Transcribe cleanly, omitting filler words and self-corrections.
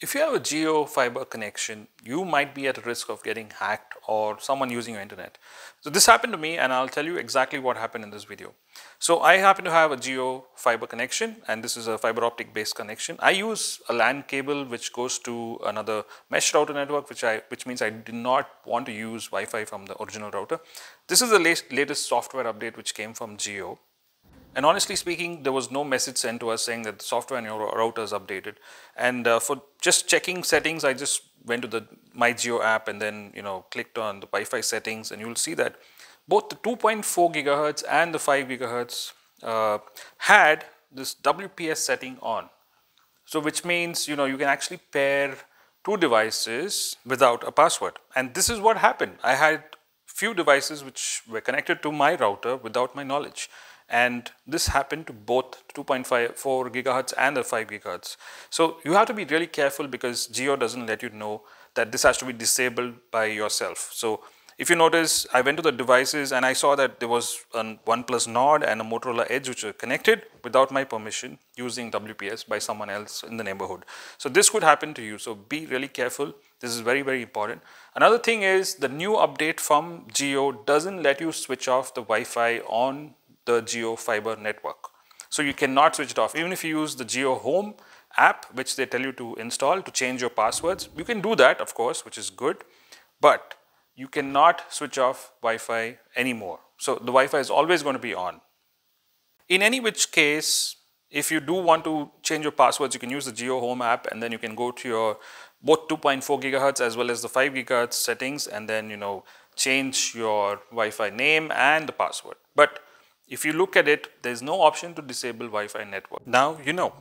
If you have a Jio Fiber connection, you might be at risk of getting hacked or someone using your internet. So this happened to me, and I'll tell you exactly what happened in this video. So I happen to have a Jio Fiber connection, and this is a fiber optic based connection. I use a LAN cable which goes to another mesh router network, which means I did not want to use Wi-Fi from the original router. This is the latest software update which came from Jio. And honestly speaking, there was no message sent to us saying that the software on your router is updated. And for just checking settings, I just went to the MyJio app and then clicked on the Wi-Fi settings, and you'll see that both the 2.4 gigahertz and the 5 gigahertz had this WPS setting on. So which means you can actually pair two devices without a password. And this is what happened. I had few devices which were connected to my router without my knowledge. And this happened to both 2.4 gigahertz and the 5 gigahertz. So you have to be really careful, because Jio doesn't let you know that this has to be disabled by yourself. So if you notice, I went to the devices and I saw that there was an OnePlus Nord and a Motorola Edge which were connected without my permission using WPS by someone else in the neighborhood. So this could happen to you. So be really careful. This is very, very important. Another thing is, the new update from Jio doesn't let you switch off the Wi-Fi on the Jio Fiber network. So you cannot switch it off. Even if you use the Jio Home app, which they tell you to install to change your passwords, you can do that, of course, which is good, but you cannot switch off Wi-Fi anymore. So the Wi-Fi is always going to be on. In any which case, if you do want to change your passwords, you can use the Jio Home app, and then you can go to your both 2.4 gigahertz as well as the 5 gigahertz settings, and then change your Wi-Fi name and the password. But if you look at it, there's no option to disable Wi-Fi network. Now you know.